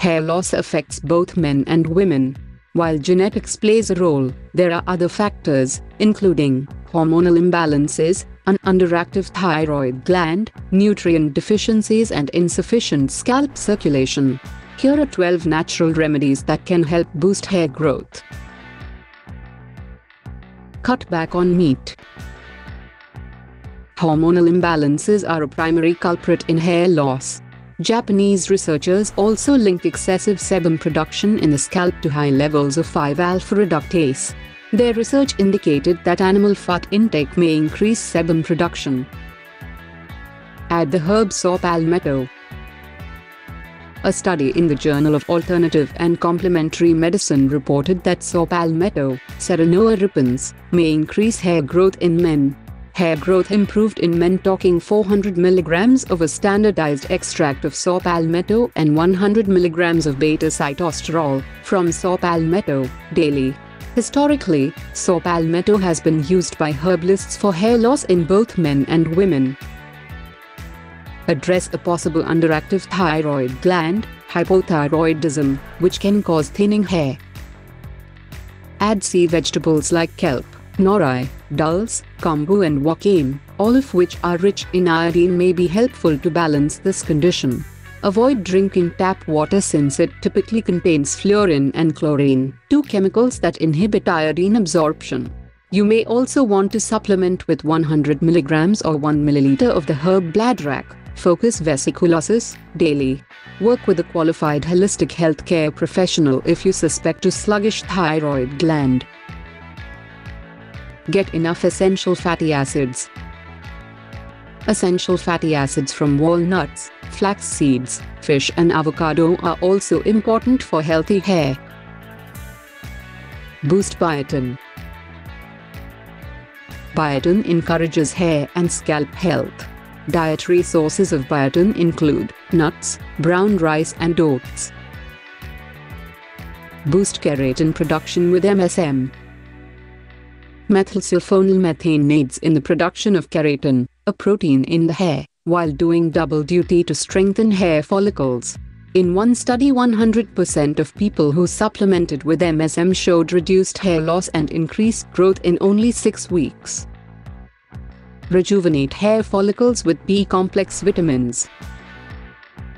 Hair loss affects both men and women. While genetics plays a role, there are other factors, including hormonal imbalances, an underactive thyroid gland, nutrient deficiencies and insufficient scalp circulation. Here are 12 natural remedies that can help boost hair growth. Cut back on meat. Hormonal imbalances are a primary culprit in hair loss. Japanese researchers also linked excessive sebum production in the scalp to high levels of 5-alpha reductase. Their research indicated that animal fat intake may increase sebum production. Add the herb saw palmetto. A study in the Journal of Alternative and Complementary Medicine reported that saw palmetto, Serenoa repens, may increase hair growth in men. Hair growth improved in men taking 400 mg of a standardized extract of saw palmetto and 100 mg of beta-cytosterol from saw palmetto daily. Historically, saw palmetto has been used by herbalists for hair loss in both men and women. Address a possible underactive thyroid gland, hypothyroidism, which can cause thinning hair. Add sea vegetables like kelp, norai, dulse, kombu and wakame, all of which are rich in iodine, may be helpful to balance this condition. Avoid drinking tap water since it typically contains fluorine and chlorine, two chemicals that inhibit iodine absorption. You may also want to supplement with 100 mg or 1 ml of the herb bladrak, Ficus vesiculosus, daily. Work with a qualified holistic healthcare professional if you suspect a sluggish thyroid gland. Get enough essential fatty acids. Essential fatty acids from walnuts, flax seeds, fish and avocado are also important for healthy hair. Boost biotin. Biotin encourages hair and scalp health. Dietary sources of biotin include nuts, brown rice and oats. Boost keratin production with MSM. Methylsulfonylmethane aids in the production of keratin, a protein in the hair, while doing double duty to strengthen hair follicles. In one study, 100% of people who supplemented with MSM showed reduced hair loss and increased growth in only 6 weeks. Rejuvenate hair follicles with B-Complex Vitamins.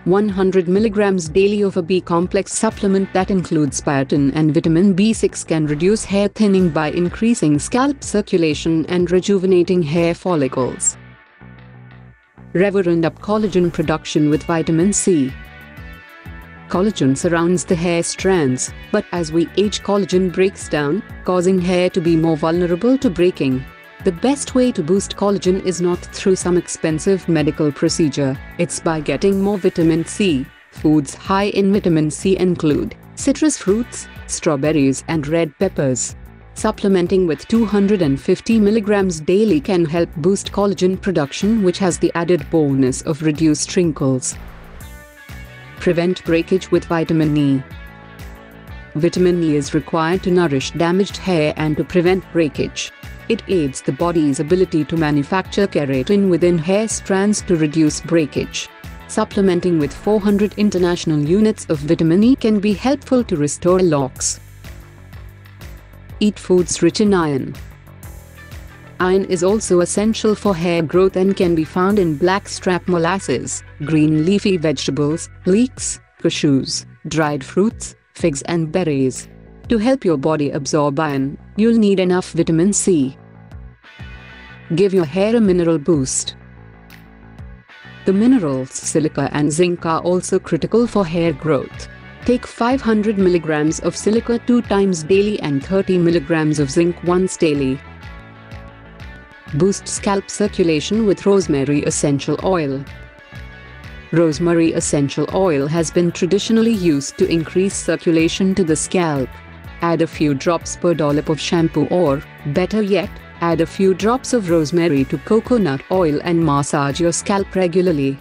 100 mg daily of a B-complex supplement that includes biotin and vitamin B6 can reduce hair thinning by increasing scalp circulation and rejuvenating hair follicles. Reverend up collagen production with vitamin C. Collagen surrounds the hair strands, but as we age, collagen breaks down, causing hair to be more vulnerable to breaking. The best way to boost collagen is not through some expensive medical procedure, it's by getting more vitamin C. Foods high in vitamin C include citrus fruits, strawberries and red peppers. Supplementing with 250 mg daily can help boost collagen production, which has the added bonus of reduced wrinkles. Prevent breakage with vitamin E. Vitamin E is required to nourish damaged hair and to prevent breakage. It aids the body's ability to manufacture keratin within hair strands to reduce breakage. Supplementing with 400 international units of vitamin E can be helpful to restore locks. Eat foods rich in iron. Iron is also essential for hair growth and can be found in blackstrap molasses, green leafy vegetables, leeks, cashews, dried fruits, figs and berries. To help your body absorb iron, you'll need enough vitamin C. Give your hair a mineral boost. The minerals silica and zinc are also critical for hair growth. Take 500 mg of silica 2 times daily and 30 mg of zinc once daily. Boost scalp circulation with rosemary essential oil. Rosemary essential oil has been traditionally used to increase circulation to the scalp. Add a few drops per dollop of shampoo, or, better yet, add a few drops of rosemary to coconut oil and massage your scalp regularly.